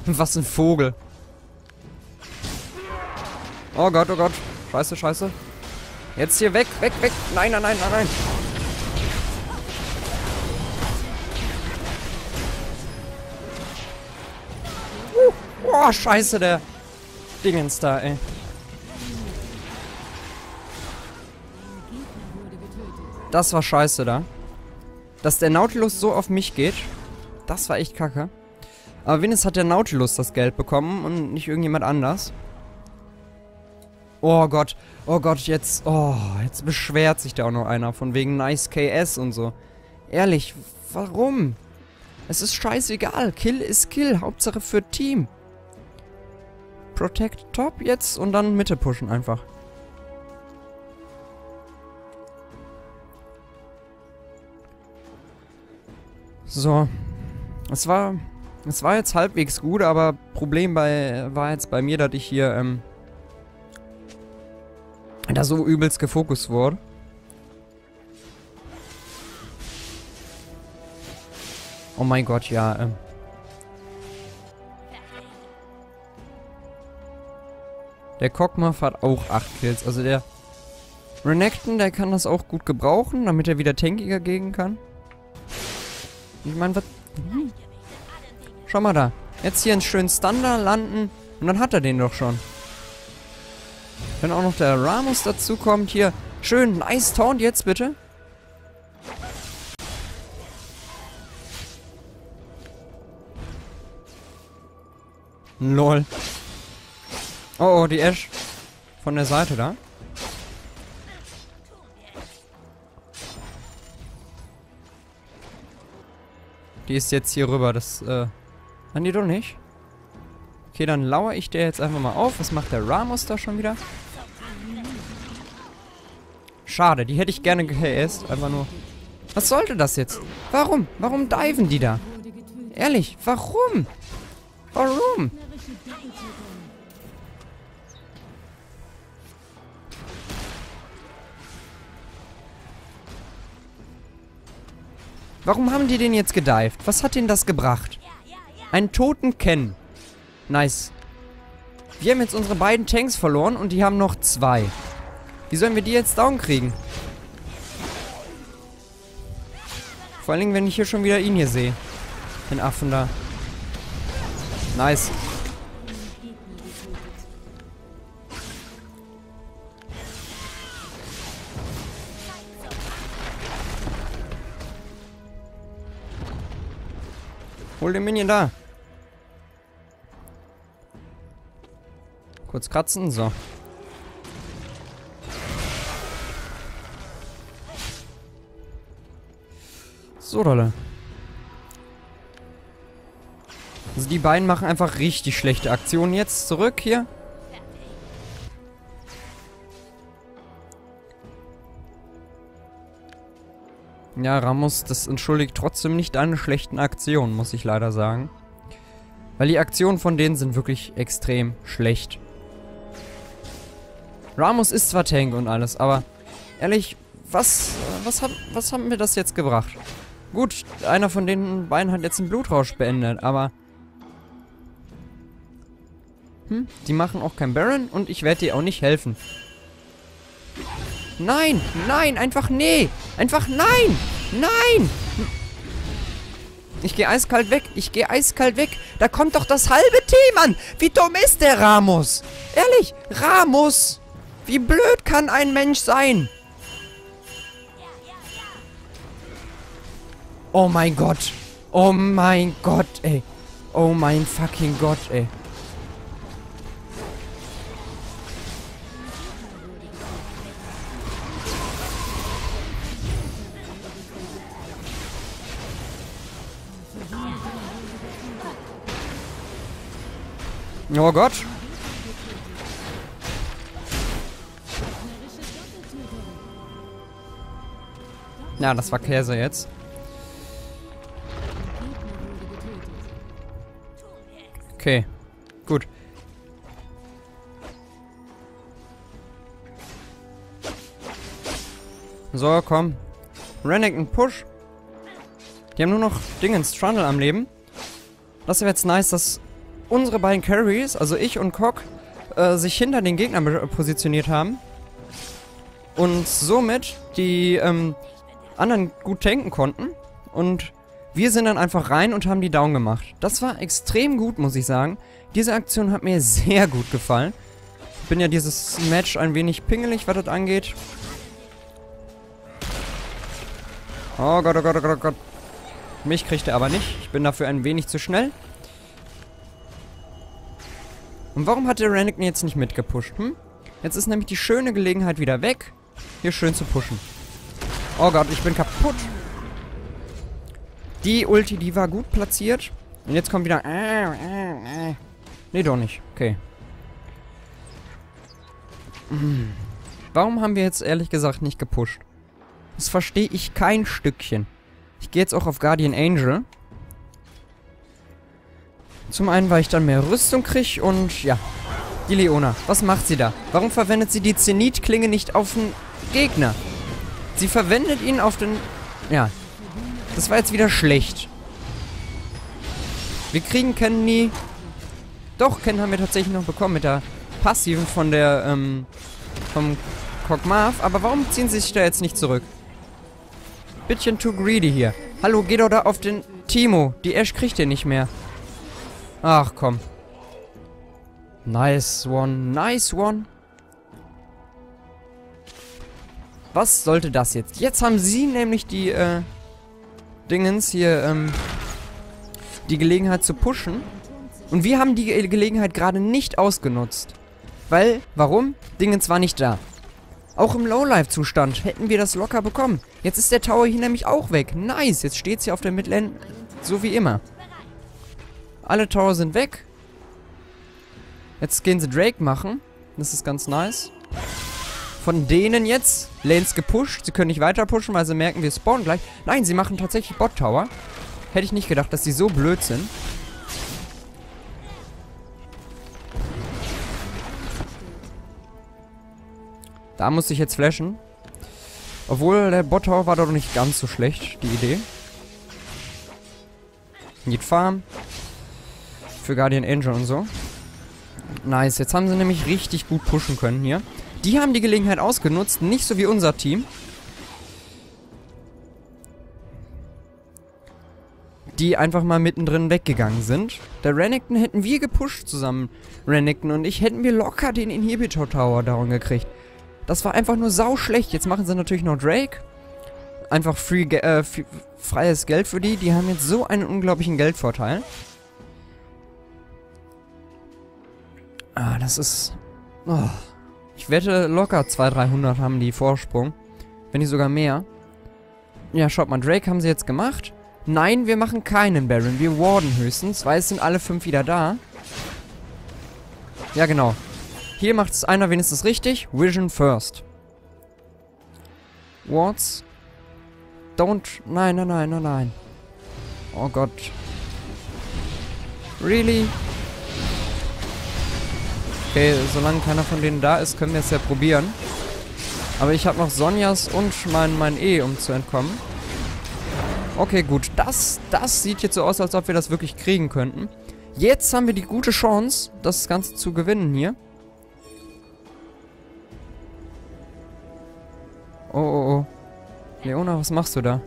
Was ein Vogel. Oh Gott, oh Gott. Scheiße, scheiße. Jetzt hier weg, weg, weg. Nein, nein, nein, nein, nein. Uh, oh, scheiße, der Dingens da, ey. Das war scheiße da. Dass der Nautilus so auf mich geht, das war echt kacke. Aber wenigstens hat der Nautilus das Geld bekommen und nicht irgendjemand anders. Oh Gott, oh Gott, jetzt, oh, jetzt beschwert sich da auch noch einer von wegen Nice K S und so. Ehrlich, warum? Es ist scheißegal, Kill ist Kill, Hauptsache für Team. Protect Top jetzt und dann Mitte pushen einfach. So, es war, es war jetzt halbwegs gut, aber Problem bei, war jetzt bei mir, dass ich hier, ähm, da so übelst gefokust wurde. Oh mein Gott, ja, ähm. Der Kog'Maw hat auch acht Kills, also der Renekton, der kann das auch gut gebrauchen, damit er wieder tankiger gegen kann. Ich meine, was... Hm. Schau mal da. Jetzt hier einen schönen Standard landen und dann hat er den doch schon. Wenn auch noch der Ramos dazu kommt, hier. Schön, nice Taunt jetzt bitte. Lol. Oh, oh, die Ash. Von der Seite da. Die ist jetzt hier rüber, das, äh... Ah, nee, doch nicht. Okay, dann lauere ich der jetzt einfach mal auf. Was macht der Ramos da schon wieder? Schade, die hätte ich gerne K S. Einfach nur... Was sollte das jetzt? Warum? Warum diven die da? Ehrlich, warum? Warum? Warum haben die den jetzt gedived? Was hat denen das gebracht? Einen toten Kennen. Nice. Wir haben jetzt unsere beiden Tanks verloren und die haben noch zwei. Wie sollen wir die jetzt down kriegen? Vor allen Dingen, wenn ich hier schon wieder ihn hier sehe. Den Affen da. Nice. Hol den Minion da. Kurz kratzen, so. So, Dolle. Also die beiden machen einfach richtig schlechte Aktionen jetzt. Zurück hier. Ja, Ramos, das entschuldigt trotzdem nicht deine schlechten Aktionen, muss ich leider sagen. Weil die Aktionen von denen sind wirklich extrem schlecht. Ramos ist zwar Tank und alles, aber ehrlich, was, was, hat, was haben mir das jetzt gebracht? Gut, einer von den beiden hat jetzt einen Blutrausch beendet, aber... Hm, die machen auch kein Baron und ich werde dir auch nicht helfen. Nein, nein, einfach nee. Einfach nein, nein. Ich gehe eiskalt weg, ich gehe eiskalt weg. Da kommt doch das halbe Team an. Wie dumm ist der Ramos? Ehrlich, Ramos. Wie blöd kann ein Mensch sein? Oh mein Gott. Oh mein Gott, ey. Oh mein fucking Gott, ey. Oh Gott. Na, ja, das war Käse jetzt. Okay, gut. So, komm. Renekton, push. Die haben nur noch Dingens Trundle am Leben. Das wäre jetzt nice, dass unsere beiden Carries, also ich und Kog, äh, sich hinter den Gegnern positioniert haben. Und somit die ähm, anderen gut tanken konnten. Und wir sind dann einfach rein und haben die down gemacht. Das war extrem gut, muss ich sagen. Diese Aktion hat mir sehr gut gefallen. Ich bin ja dieses Match ein wenig pingelig, was das angeht. Oh Gott, oh Gott, oh Gott, oh Gott. Mich kriegt er aber nicht. Ich bin dafür ein wenig zu schnell. Und warum hat der Renekton jetzt nicht mitgepusht, hm? Jetzt ist nämlich die schöne Gelegenheit wieder weg, hier schön zu pushen. Oh Gott, ich bin kaputt. Die Ulti, die war gut platziert. Und jetzt kommt wieder... Nee, doch nicht. Okay. Hm. Warum haben wir jetzt ehrlich gesagt nicht gepusht? Das verstehe ich kein Stückchen. Ich gehe jetzt auch auf Guardian Angel. Zum einen, weil ich dann mehr Rüstung kriege und ja. Die Leona, was macht sie da? Warum verwendet sie die Zenithklinge nicht auf den Gegner? Sie verwendet ihn auf den... Ja. Das war jetzt wieder schlecht. Wir kriegen Kennen nie. Doch, Kennen haben wir tatsächlich noch bekommen mit der passiven von der, ähm... vom Kog'Maw. Aber warum ziehen sie sich da jetzt nicht zurück? Bisschen too greedy hier. Hallo, geh doch da auf den Teemo. Die Ash kriegt ihr nicht mehr. Ach, komm. Nice one, nice one. Was sollte das jetzt? Jetzt haben sie nämlich die, äh, Dingens hier, ähm, die Gelegenheit zu pushen. Und wir haben die Ge- Gelegenheit gerade nicht ausgenutzt. Weil, warum? Dingens war nicht da. Auch im Lowlife-Zustand hätten wir das locker bekommen. Jetzt ist der Tower hier nämlich auch weg. Nice, jetzt steht's hier auf der Midlane, so wie immer. Alle Tower sind weg. Jetzt gehen sie Drake machen. Das ist ganz nice. Von denen jetzt Lanes gepusht. Sie können nicht weiter pushen, weil sie merken, wir spawnen gleich. Nein, sie machen tatsächlich Bot Tower. Hätte ich nicht gedacht, dass sie so blöd sind. Da muss ich jetzt flashen. Obwohl, der Bot Tower war doch nicht ganz so schlecht, die Idee. Need Farm. Für Guardian Angel und so. Nice, jetzt haben sie nämlich richtig gut pushen können hier. Die haben die Gelegenheit ausgenutzt, nicht so wie unser Team. Die einfach mal mittendrin weggegangen sind. Der Renekton hätten wir gepusht zusammen. Renekton und ich hätten wir locker den Inhibitor Tower down gekriegt. Das war einfach nur sauschlecht. Jetzt machen sie natürlich noch Drake. Einfach free, äh, free, freies Geld für die. Die haben jetzt so einen unglaublichen Geldvorteil. Ah, das ist... Oh. Ich wette, locker zweihundert, dreihundert haben die Vorsprung. Wenn nicht sogar mehr. Ja, schaut mal, Drake haben sie jetzt gemacht. Nein, wir machen keinen Baron. Wir warden höchstens, weil es sind alle fünf wieder da. Ja, genau. Hier macht es einer wenigstens richtig. Vision first. Wards. Don't... Nein, nein, nein, nein, nein. Oh Gott. Really? Okay, solange keiner von denen da ist, können wir es ja probieren. Aber ich habe noch Zhonya's und mein, mein E, um zu entkommen. Okay, gut. Das, das sieht jetzt so aus, als ob wir das wirklich kriegen könnten. Jetzt haben wir die gute Chance, das Ganze zu gewinnen hier. Oh, oh, oh. Leona, was machst du da?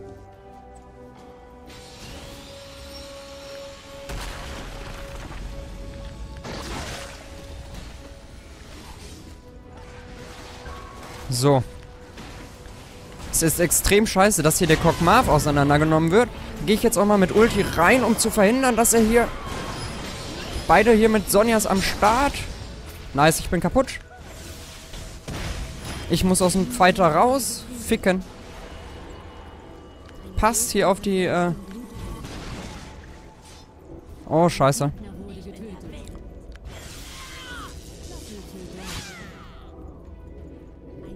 So. Es ist extrem scheiße, dass hier der Kog'Maw auseinandergenommen wird. gehe ich jetzt auch mal mit Ulti rein, um zu verhindern, dass er hier... Beide hier mit Zhonya's am Start. Nice, ich bin kaputt. Ich muss aus dem Fighter raus. Ficken. Passt hier auf die... Äh oh, scheiße.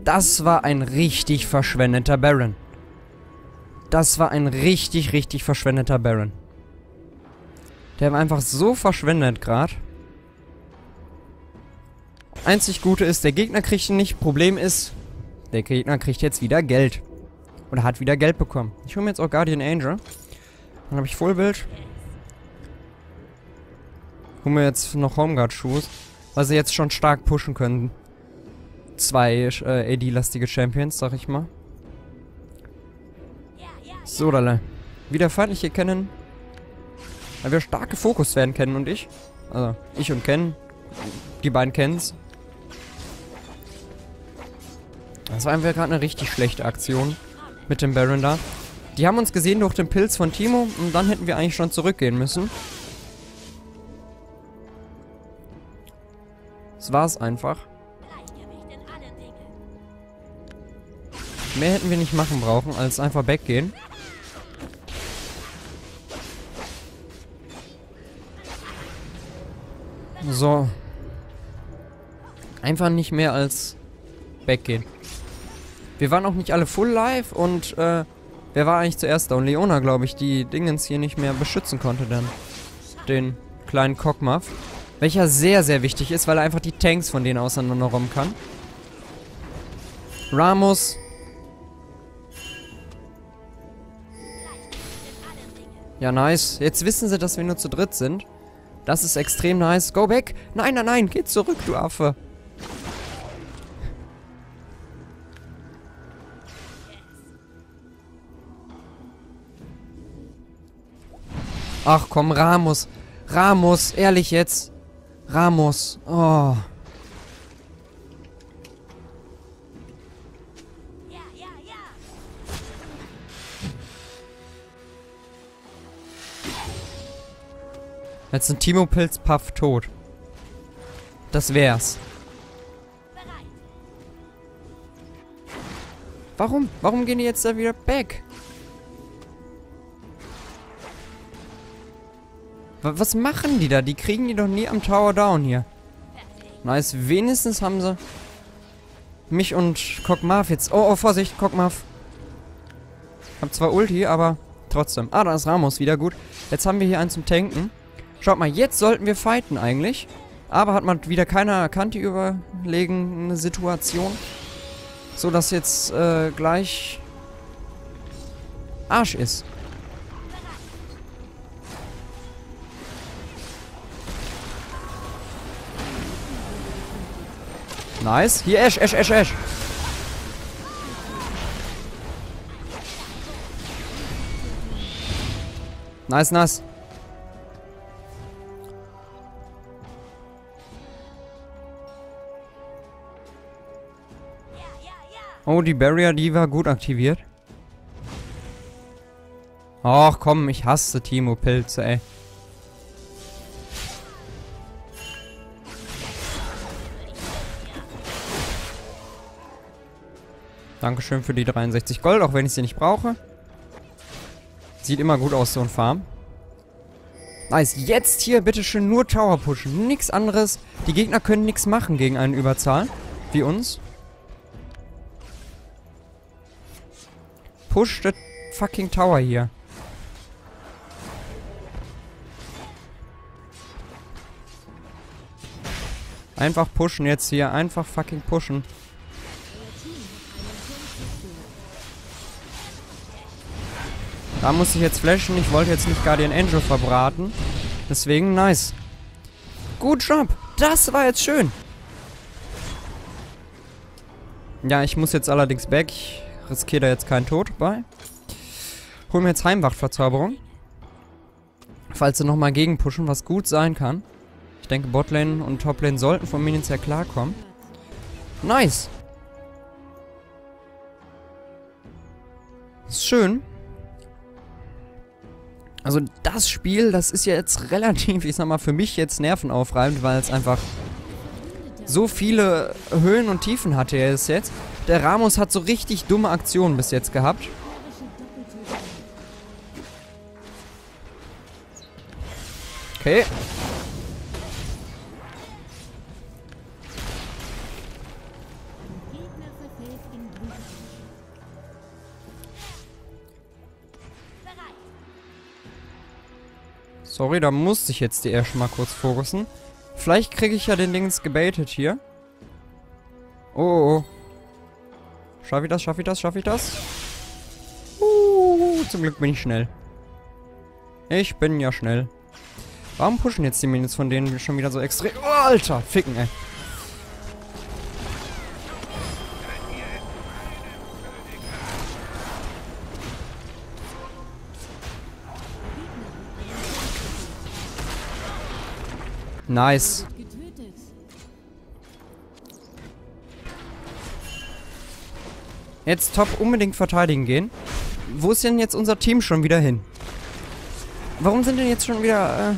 Das war ein richtig verschwendeter Baron. Das war ein richtig, richtig verschwendeter Baron. Der war einfach so verschwendet gerade. Einzig Gute ist, der Gegner kriegt ihn nicht. Problem ist, der Gegner kriegt jetzt wieder Geld. Oder hat wieder Geld bekommen. Ich hole mir jetzt auch Guardian Angel. Dann habe ich Vollbild. Hole mir jetzt noch Homeguard-Schuhe, weil sie jetzt schon stark pushen können. Zwei äh, A D-lastige Champions, sag ich mal. So, dalle. Wieder feindliche Kennen. Weil wir stark gefokust werden, Kennen und ich. Also, ich und Kennen. Die beiden kennen's. Das war einfach gerade eine richtig schlechte Aktion mit dem Baron da. Die haben uns gesehen durch den Pilz von Teemo und dann hätten wir eigentlich schon zurückgehen müssen. Das war's einfach. Mehr hätten wir nicht machen brauchen, als einfach weggehen. So. Einfach nicht mehr als weggehen. Wir waren auch nicht alle full live und, äh, wer war eigentlich zuerst da? Und Leona, glaube ich, die Dingens hier nicht mehr beschützen konnte dann. Den kleinen Kog'Maw. Welcher sehr, sehr wichtig ist, weil er einfach die Tanks von denen auseinander räumen kann. Ramos. Ja, nice. Jetzt wissen sie, dass wir nur zu dritt sind. Das ist extrem nice. Go back. Nein, nein, nein. Geh zurück, du Affe. Ach komm, Ramos. Ramos, ehrlich jetzt. Ramos. Oh. Jetzt ein Teemo-Pilz, Puff, tot. Das wär's. Warum? Warum gehen die jetzt da wieder back? Was machen die da? Die kriegen die doch nie am Tower down hier. Nice, wenigstens haben sie mich und Kog'Maw jetzt... Oh, oh, Vorsicht, Kog'Maw. Hab zwar Ulti, aber trotzdem. Ah, da ist Ramos wieder, gut. Jetzt haben wir hier einen zum Tanken. Schaut mal, jetzt sollten wir fighten eigentlich. Aber hat man wieder keiner erkannt, die überlegene Situation. So, dass jetzt äh, gleich Arsch ist. Nice. Hier, Ash, Ash, Ash, Ash. Nice, nice. Oh, die Barrier, die war gut aktiviert. Ach komm, ich hasse Teemo-Pilze, ey. Dankeschön für die dreiundsechzig Gold, auch wenn ich sie nicht brauche. Sieht immer gut aus, so ein Farm. Nice, jetzt hier bitteschön nur Tower pushen, nix anderes. Die Gegner können nichts machen gegen einen Überzahl, wie uns. Push the fucking Tower hier. Einfach pushen jetzt hier. Einfach fucking pushen. Da muss ich jetzt flashen. Ich wollte jetzt nicht Guardian Angel verbraten. Deswegen nice. Gut Job. Das war jetzt schön. Ja, ich muss jetzt allerdings back. Ich riskiere da jetzt keinen Tod bei. Holen wir jetzt Heimwachtverzauberung. Falls sie nochmal gegenpushen, was gut sein kann. Ich denke, Botlane und Toplane sollten von Minions her klarkommen. Nice! Ist schön. Also das Spiel, das ist ja jetzt relativ, ich sag mal, für mich jetzt nervenaufreibend, weil es einfach so viele Höhen und Tiefen hatte er es jetzt. Der Ramos hat so richtig dumme Aktionen bis jetzt gehabt. Okay. Sorry, da musste ich jetzt die Ash mal kurz fokussen. Vielleicht kriege ich ja den Dings gebaitet hier. Oh, oh. Schaffe ich das, schaffe ich das, schaffe ich das? Uh, zum Glück bin ich schnell. Ich bin ja schnell. Warum pushen jetzt die Minions von denen schon wieder so extrem? Oh, Alter, ficken, ey. Nice. Jetzt top unbedingt verteidigen gehen. Wo ist denn jetzt unser Team schon wieder hin? Warum sind denn jetzt schon wieder äh,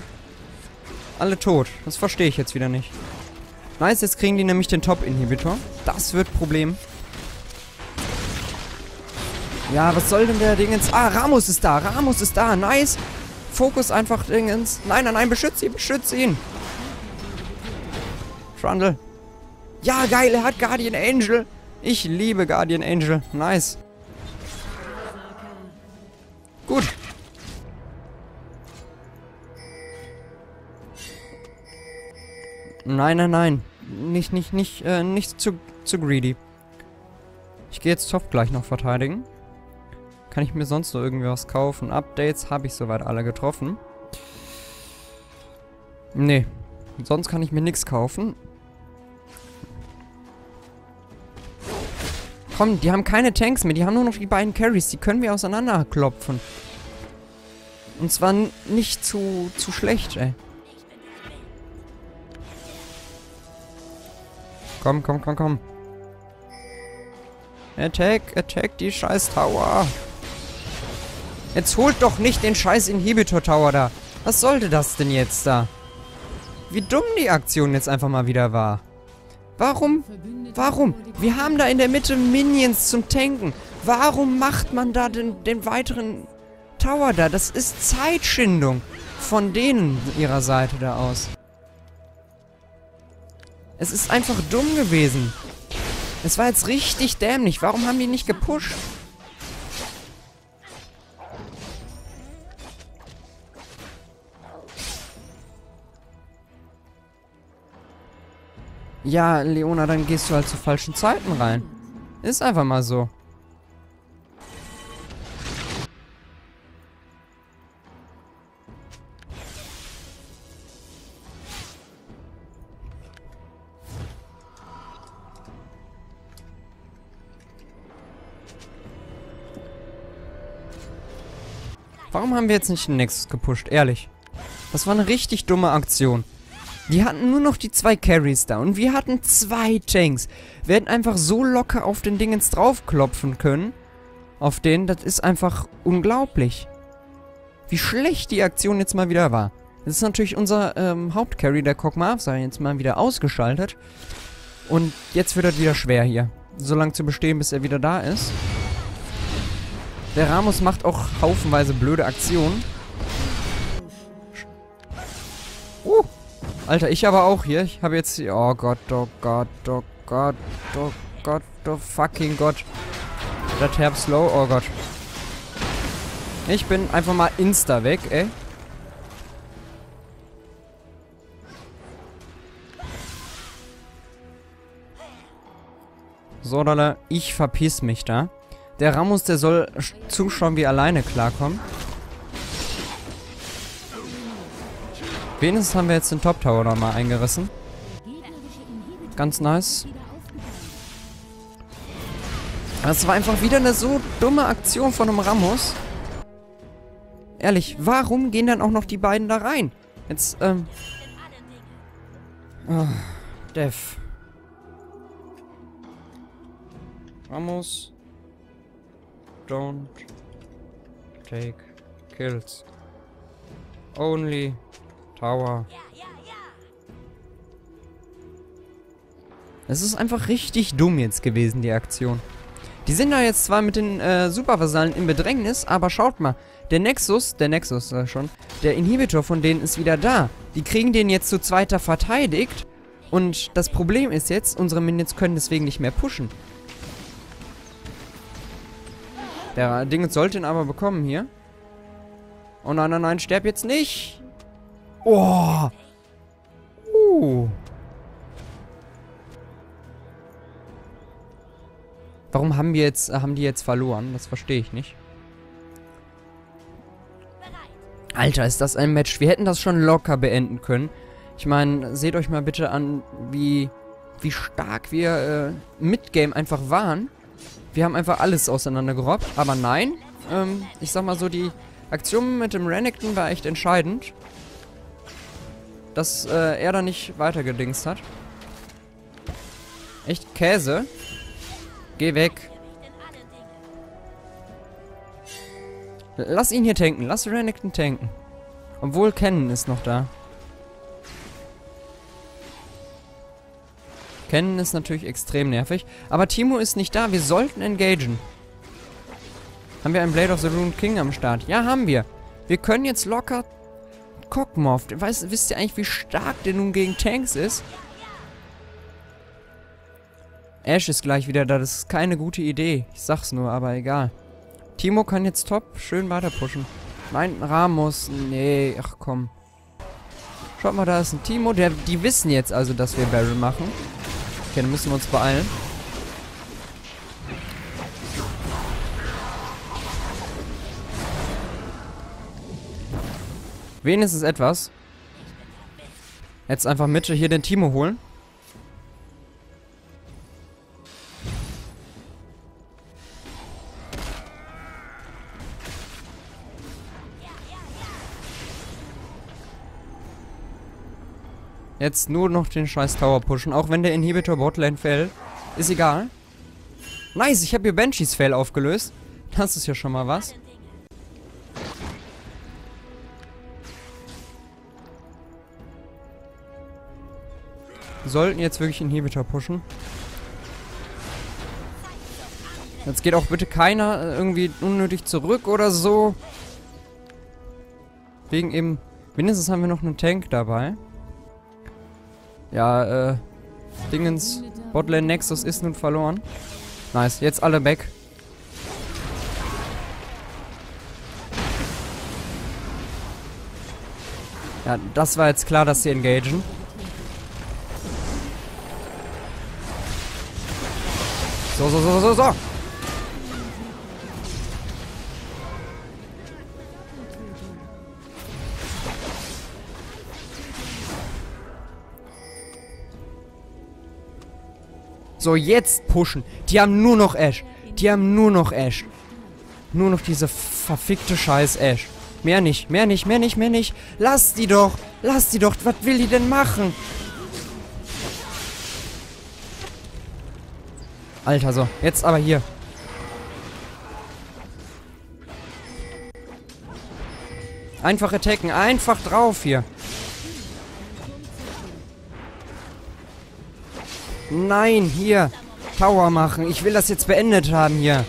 alle tot? Das verstehe ich jetzt wieder nicht. Nice, jetzt kriegen die nämlich den Top-Inhibitor. Das wird Problem. Ja, was soll denn der Dingens? Ah, Ramos ist da, Ramos ist da, nice. Fokus einfach Dingens. Nein, nein, nein, beschütze ihn, beschütze ihn. Trundle. Ja, geil, er hat Guardian Angel. Ich liebe Guardian Angel. Nice. Gut. Nein, nein, nein. Nicht, nicht, nicht, äh, nicht zu, zu greedy. Ich gehe jetzt Top gleich noch verteidigen. Kann ich mir sonst noch irgendwas kaufen? Updates habe ich soweit alle getroffen. Nee. Sonst kann ich mir nichts kaufen. Komm, die haben keine Tanks mehr. Die haben nur noch die beiden Carries. Die können wir auseinanderklopfen. Und zwar nicht zu, zu schlecht, ey. Komm, komm, komm, komm. Attack, attack die scheiß Tower. Jetzt holt doch nicht den scheiß Inhibitor Tower da. Was sollte das denn jetzt da? Wie dumm die Aktion jetzt einfach mal wieder war. Warum? Warum? Wir haben da in der Mitte Minions zum Tanken. Warum macht man da den, den weiteren Tower da? Das ist Zeitschindung von denen ihrer Seite da aus. Es ist einfach dumm gewesen. Es war jetzt richtig dämlich. Warum haben die nicht gepusht? Ja, Leona, dann gehst du halt zu falschen Zeiten rein. Ist einfach mal so. Warum haben wir jetzt nicht den Nexus gepusht? Ehrlich. Das war eine richtig dumme Aktion. Die hatten nur noch die zwei Carries da und wir hatten zwei Tanks. Wir hätten einfach so locker auf den Dingens draufklopfen können. Auf den, das ist einfach unglaublich. Wie schlecht die Aktion jetzt mal wieder war. Das ist natürlich unser ähm, Hauptcarry, der Kog'Maw, sei jetzt mal wieder ausgeschaltet. Und jetzt wird das wieder schwer hier. So lange zu bestehen, bis er wieder da ist. Der Ramos macht auch haufenweise blöde Aktionen. Uh! Alter, ich aber auch hier. Ich habe jetzt... Oh Gott, oh Gott, oh Gott, oh Gott, oh fucking Gott. Das Herbst low, oh Gott. Ich bin einfach mal insta weg, ey. So, Dalla, ich verpiss mich da. Der Ramos, der soll zuschauen, wie er alleine klarkommt. Wenigstens haben wir jetzt den Top Tower noch mal eingerissen. Ganz nice. Das war einfach wieder eine so dumme Aktion von einem Ramos. Ehrlich, warum gehen dann auch noch die beiden da rein? Jetzt, ähm... Oh, Dev. Ramos. Don't take kills. Only Tower. Es ist einfach richtig dumm jetzt gewesen, die Aktion. Die sind da jetzt zwar mit den äh, Supervasallen in Bedrängnis, aber schaut mal. Der Nexus, der Nexus äh, schon, der Inhibitor von denen ist wieder da. Die kriegen den jetzt zu zweiter verteidigt. Und das Problem ist jetzt, unsere Minions können deswegen nicht mehr pushen. Der Ding sollte ihn aber bekommen hier. Oh nein, nein, nein, sterb jetzt nicht. Oh. Uh. Warum haben wir jetzt, äh, haben die jetzt verloren? Das verstehe ich nicht. Alter, ist das ein Match. Wir hätten das schon locker beenden können. Ich meine, seht euch mal bitte an, wie, wie stark wir äh, Midgame einfach waren. Wir haben einfach alles auseinandergerobbt. Aber nein, ähm, ich sag mal so, die Aktion mit dem Renekton war echt entscheidend. Dass äh, er da nicht weitergedingst hat. Echt Käse. Geh weg. Lass ihn hier tanken. Lass Renekton tanken. Obwohl Kennen ist noch da. Kennen ist natürlich extrem nervig. Aber Teemo ist nicht da. Wir sollten engagen. Haben wir einen Blade of the Ruined King am Start? Ja, haben wir. Wir können jetzt locker Kog'Maw. Weißt, wisst ihr eigentlich, wie stark der nun gegen Tanks ist? Ash ist gleich wieder da. Das ist keine gute Idee. Ich sag's nur, aber egal. Teemo kann jetzt top schön weiter pushen. Nein, Ramos. Nee, ach komm. Schaut mal, da ist ein Teemo. Der, die wissen jetzt also, dass wir Barrel machen. Okay, dann müssen wir uns beeilen. Wenigstens etwas. Jetzt einfach Mitte hier den Teemo holen. Jetzt nur noch den scheiß Tower pushen. Auch wenn der Inhibitor Botlane fällt. Ist egal. Nice, ich habe hier Banshees Veil aufgelöst. Das ist ja schon mal was. Wir sollten jetzt wirklich Inhibitor pushen. Jetzt geht auch bitte keiner irgendwie unnötig zurück oder so. Wegen eben... Mindestens haben wir noch einen Tank dabei. Ja, äh, Dingens, Botlane Nexus ist nun verloren. Nice, jetzt alle weg. Ja, das war jetzt klar, dass sie engagen. So, so, so, so, so. So, jetzt pushen. Die haben nur noch Ash. Die haben nur noch Ash. Nur noch diese verfickte scheiß Ash. Mehr nicht, mehr nicht, mehr nicht, mehr nicht. Lass die doch. Lass die doch. Was will die denn machen? Alter, so. Jetzt aber hier. Einfach attacken. Einfach drauf hier. Nein, hier. Tower machen. Ich will das jetzt beendet haben hier.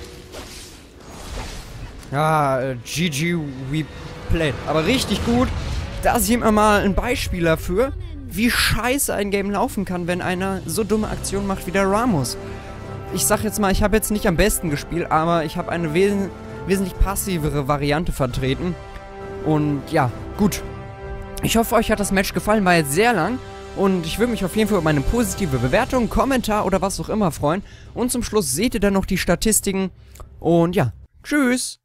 Ja, äh, G G we played. Aber richtig gut. Da sehen wir mal ein Beispiel dafür, wie scheiße ein Game laufen kann, wenn einer so dumme Aktion macht wie der Ramos. Ich sag jetzt mal, ich habe jetzt nicht am besten gespielt, aber ich habe eine wes wesentlich passivere Variante vertreten. Und ja, gut. Ich hoffe, euch hat das Match gefallen. War jetzt sehr lang. Und ich würde mich auf jeden Fall über eine positive Bewertung, Kommentar oder was auch immer freuen. Und zum Schluss seht ihr dann noch die Statistiken. Und ja, tschüss!